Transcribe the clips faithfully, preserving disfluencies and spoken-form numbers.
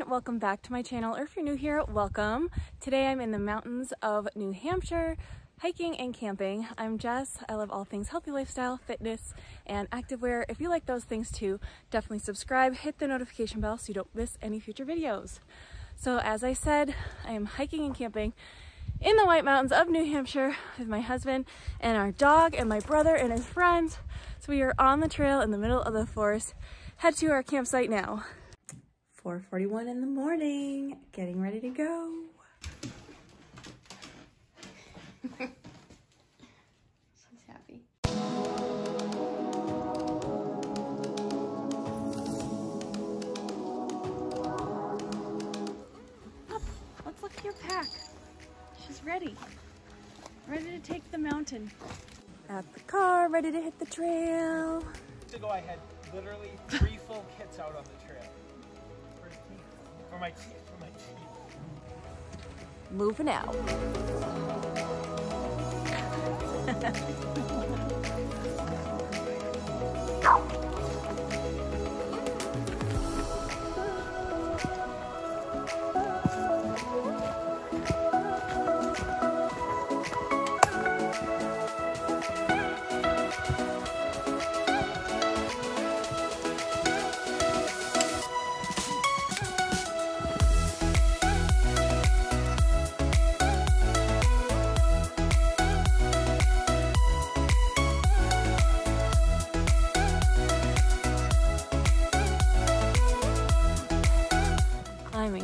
everyone, welcome back to my channel, or if you're new here, welcome. Today I'm in the mountains of New Hampshire, hiking and camping. I'm Jess. I love all things healthy lifestyle, fitness, and activewear. If you like those things too, definitely subscribe, hit the notification bell so you don't miss any future videos. So as I said, I am hiking and camping in the White Mountains of New Hampshire with my husband and our dog and my brother and his friends. So we are on the trail in the middle of the forest. Head to our campsite now. four forty-one in the morning, getting ready to go. She's happy. Up, let's look at your pack. She's ready, ready to take the mountain. At the car, ready to hit the trail. To go ahead. Literally three full kits out on the trail. For, for my teeth, for my teeth. Moving out.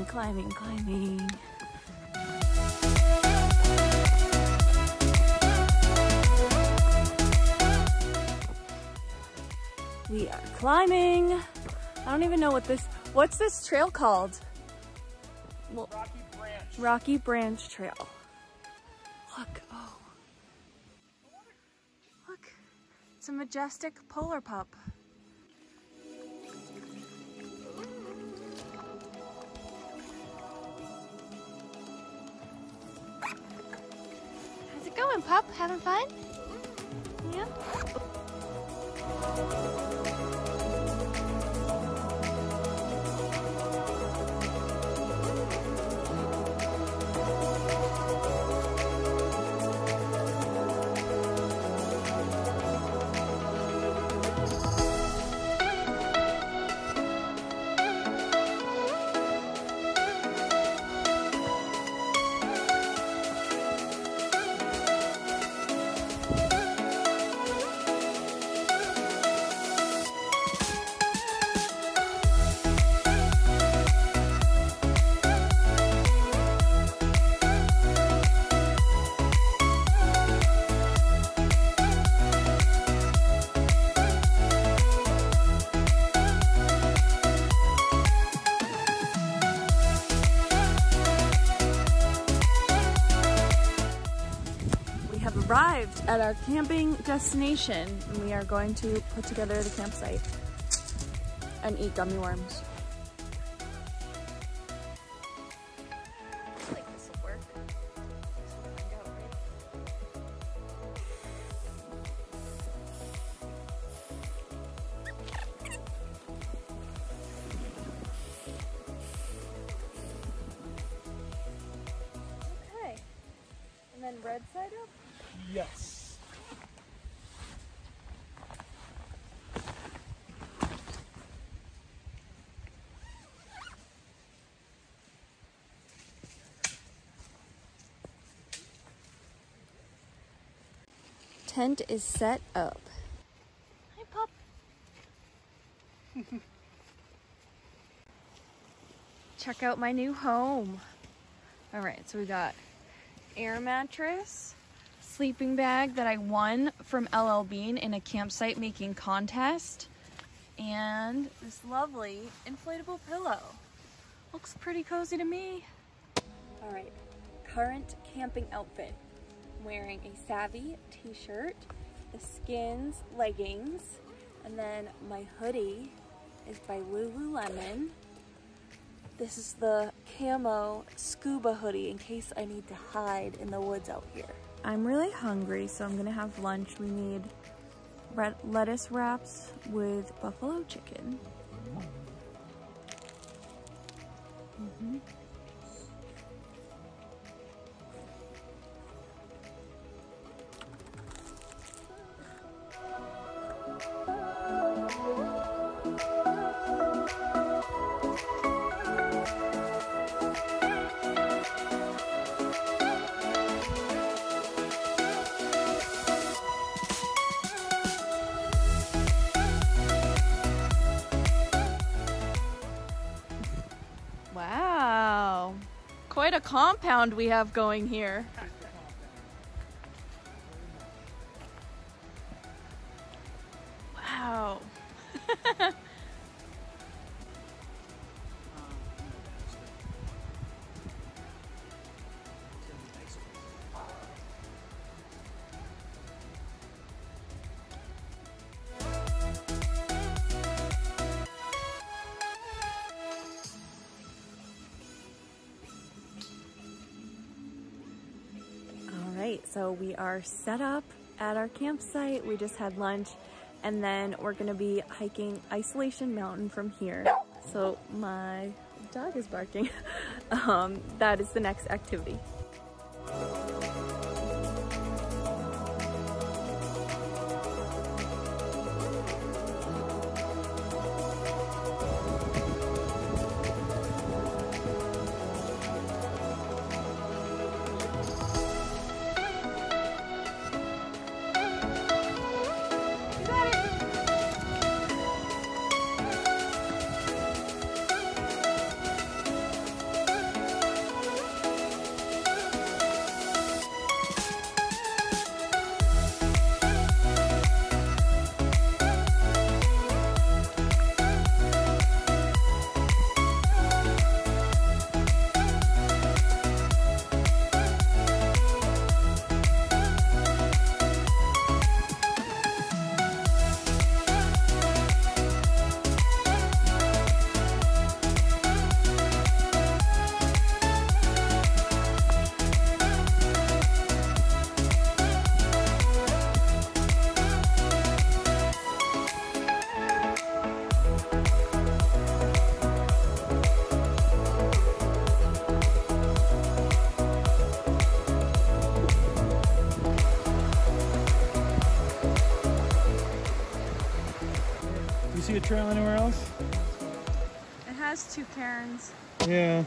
Climbing, climbing. We are climbing. I don't even know what this, what's this trail called? Well, Rocky Branch. Rocky Branch Trail. Look, oh. Look, it's a majestic polar pup. Going, pup? Having fun? Yeah. Arrived at our camping destination and we are going to put together the campsite and eat gummy worms. I feel like this will work. This will work out, right? Okay. And then red side up? Yes. Tent is set up. Hi, pup. Check out my new home. All right, so we got air mattress, sleeping bag that I won from L L Bean in a campsite making contest, and this lovely inflatable pillow. Looks pretty cozy to me. All right, current camping outfit. I'm wearing a Savvy t-shirt, the Skins leggings, and then my hoodie is by Lululemon. This is the camo scuba hoodie in case I need to hide in the woods out here. I'm really hungry, so I'm gonna have lunch. We need red lettuce wraps with buffalo chicken. Mm-mm. Quite a compound we have going here. Wow. So we are set up at our campsite. We just had lunch and then we're gonna be hiking Isolation Mountain from here. So my dog is barking. um, that is the next activity. See a trail anywhere else? It has two cairns. Yeah.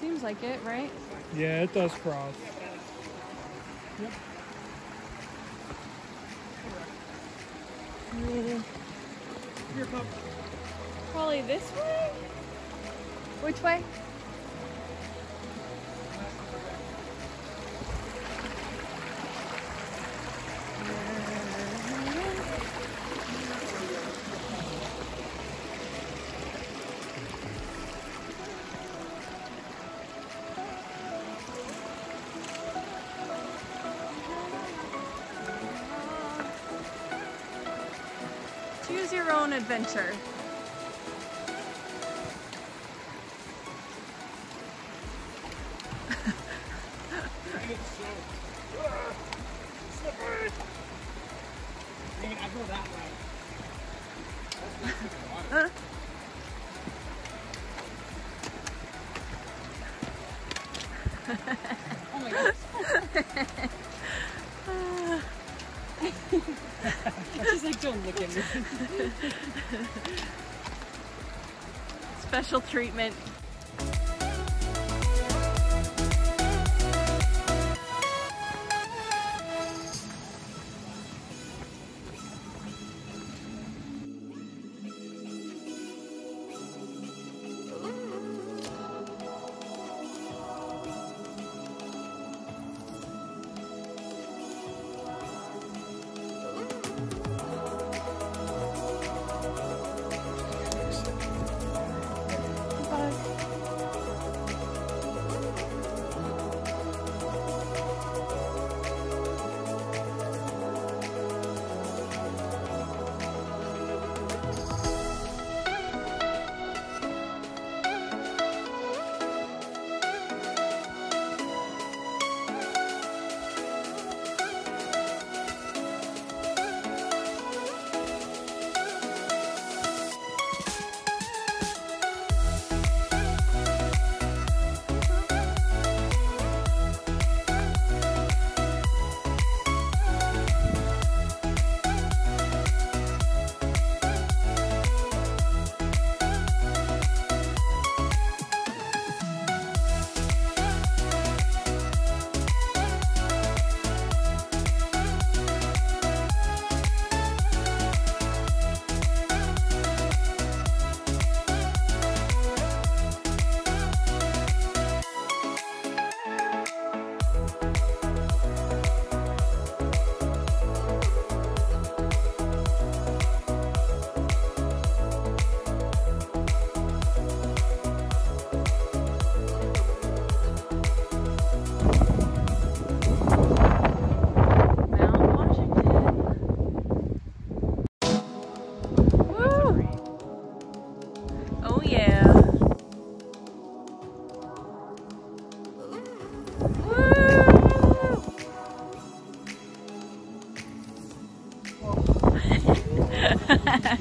Seems like it, right? Yeah, it does cross. Yep. Here, pup. Probably this way? Which way? Choose your own adventure. Don't look at me. Special treatment. Bye.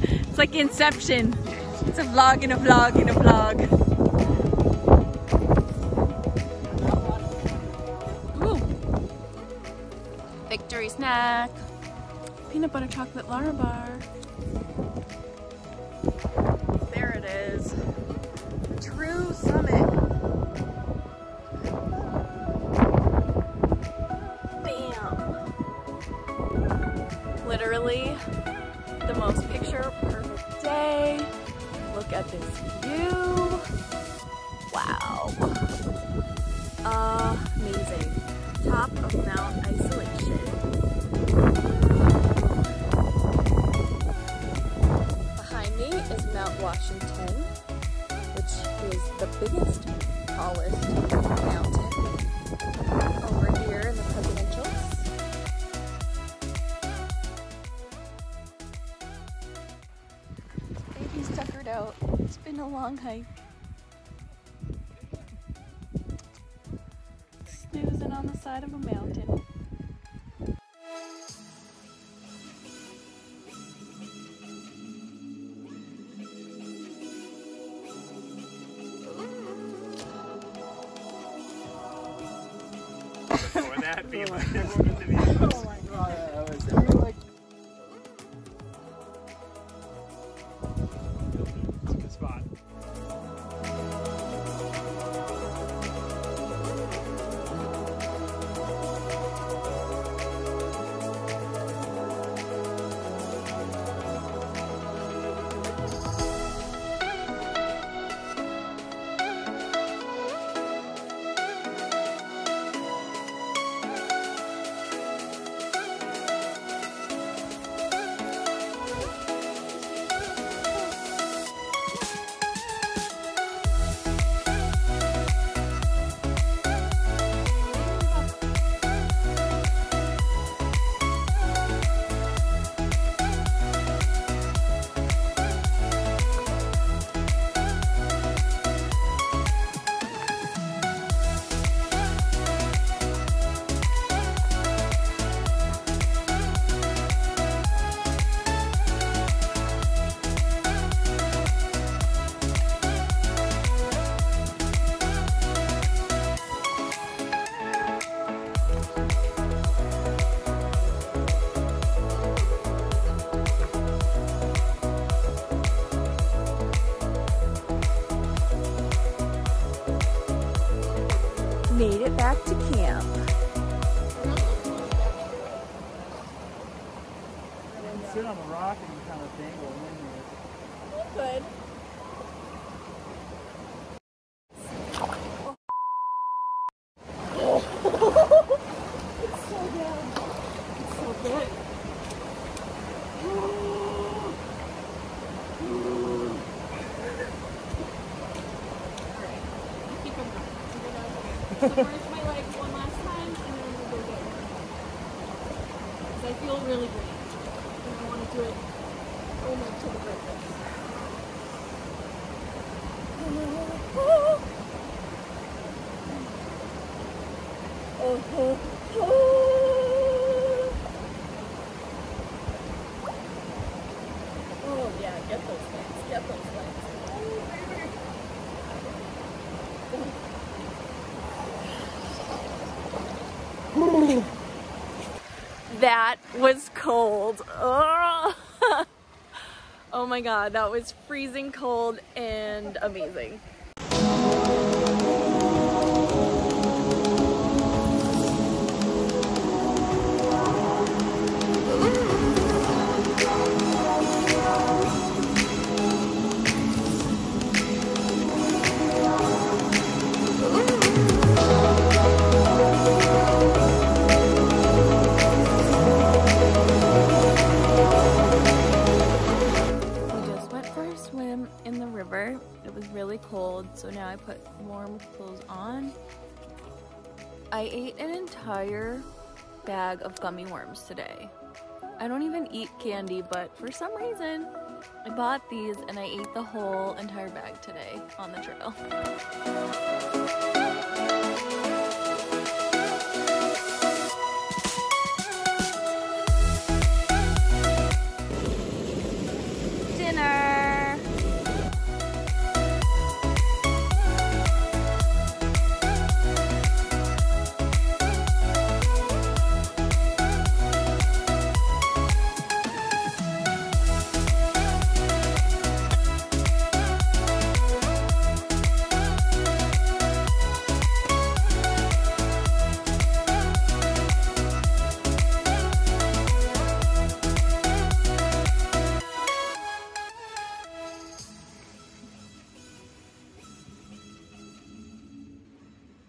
It's like Inception. It's a vlog in a vlog in a vlog. Ooh. Victory snack. Peanut butter chocolate Larabar. There it is. The true summit. Bam. Literally the most picture perfect day. Look at this view. Wow. Amazing. Top of Mount Isolation. Behind me is Mount Washington, which is the biggest, tallest mountain over here in the Presidentials. Out. It's been a long hike. Snoozing on the side of a mountain. Would that be like oh my god, that was it. Made it back to camp. I didn't sit on the rock and kind of dangle in there. You could. It's so good. It's so good. So we're just gonna like one last time, and then we'll go get one. Because I feel really great, and I want to do it almost to the breakfast. Oh, oh, oh. Oh yeah, get those legs, get those legs. Oh, baby. That was cold. Oh. Oh my god, that was freezing cold and amazing. so now I put warm clothes on. I ate an entire bag of gummy worms today. I don't even eat candy, but for some reason, I bought these and I ate the whole entire bag today on the trail.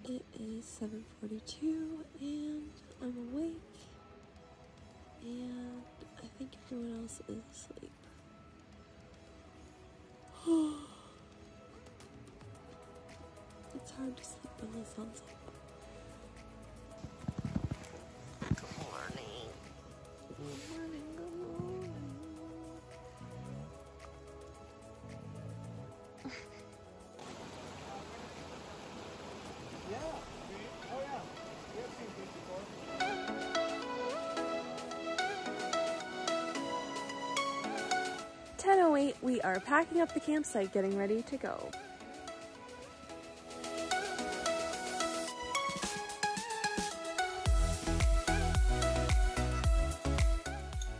It is seven forty-two and I'm awake, and I think everyone else is asleep. It's hard to sleep when the sun's up. Good morning. Good morning, good morning. ten oh eight, we are packing up the campsite, getting ready to go.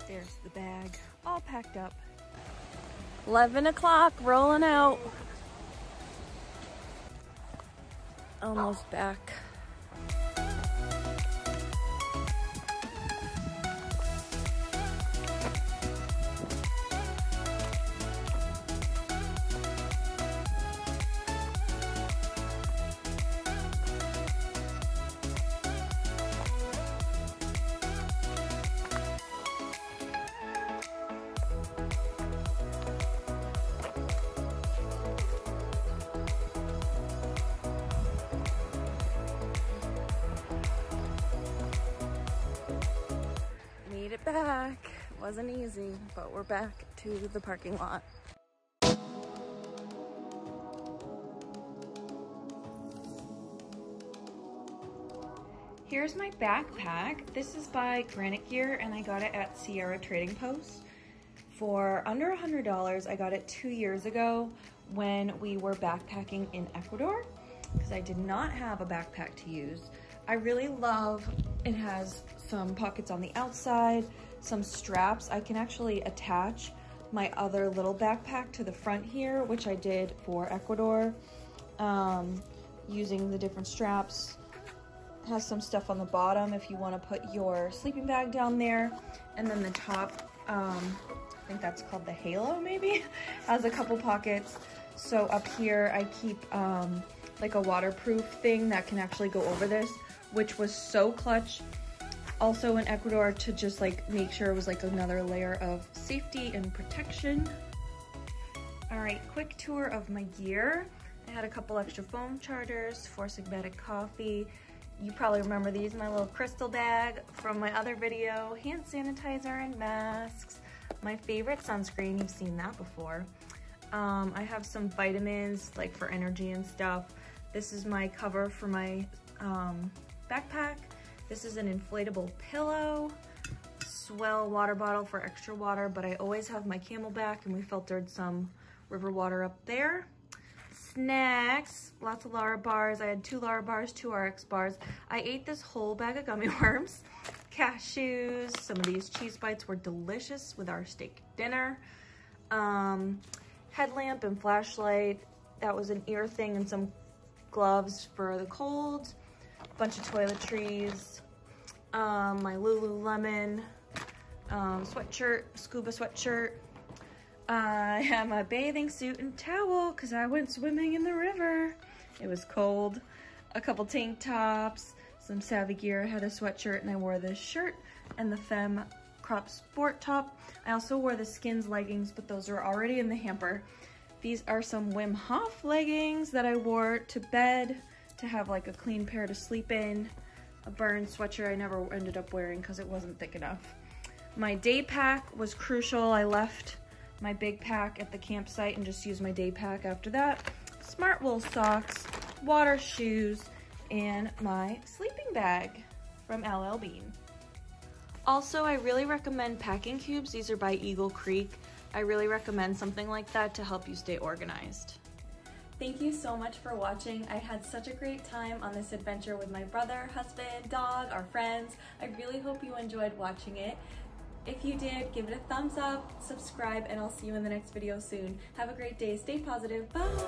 There's the bag, all packed up. eleven o'clock, rolling out. Almost back. It back. It wasn't easy, but we're back to the parking lot. Here's my backpack. This is by Granite Gear and I got it at Sierra Trading Post for under a hundred dollars. I got it two years ago when we were backpacking in Ecuador because I did not have a backpack to use. I really love it. Has some pockets on the outside, some straps. I can actually attach my other little backpack to the front here, which I did for Ecuador, um, using the different straps. It has some stuff on the bottom if you want to put your sleeping bag down there. And then the top, um, I think that's called the halo maybe, has a couple pockets. So up here I keep um, like a waterproof thing that can actually go over this, which was so clutch also in Ecuador to just like make sure it was like another layer of safety and protection. All right, quick tour of my gear. I had a couple extra foam chargers, Four Sigmatic coffee. You probably remember these, my little crystal bag from my other video, hand sanitizer and masks, my favorite sunscreen, you've seen that before. Um, I have some vitamins like for energy and stuff. This is my cover for my Um, backpack. This is an inflatable pillow, Swell water bottle for extra water, but I always have my CamelBak and we filtered some river water up there. Snacks, lots of Larabar bars. I had two Larabar bars, two R X bars. I ate this whole bag of gummy worms, cashews, some of these cheese bites were delicious with our steak dinner. Um, headlamp and flashlight, that was an ear thing, and some gloves for the cold. Bunch of toiletries, um, my Lululemon um, sweatshirt, scuba sweatshirt. Uh, I had my bathing suit and towel because I went swimming in the river. It was cold. A couple tank tops, some Savvy gear. I had a sweatshirt and I wore this shirt and the Femme Crop Sport top. I also wore the Skins leggings, but those are already in the hamper. These are some Wim Hof leggings that I wore to bed to have like a clean pair to sleep in. A burn sweatshirt I never ended up wearing because it wasn't thick enough. My day pack was crucial. I left my big pack at the campsite and just used my day pack after that. Smart Wool socks, water shoes, and my sleeping bag from L L Bean. Also, I really recommend packing cubes. These are by Eagle Creek. I really recommend something like that to help you stay organized. Thank you so much for watching. I had such a great time on this adventure with my brother, husband, dog, our friends. I really hope you enjoyed watching it. If you did, give it a thumbs up, subscribe, and I'll see you in the next video soon. Have a great day, stay positive, bye!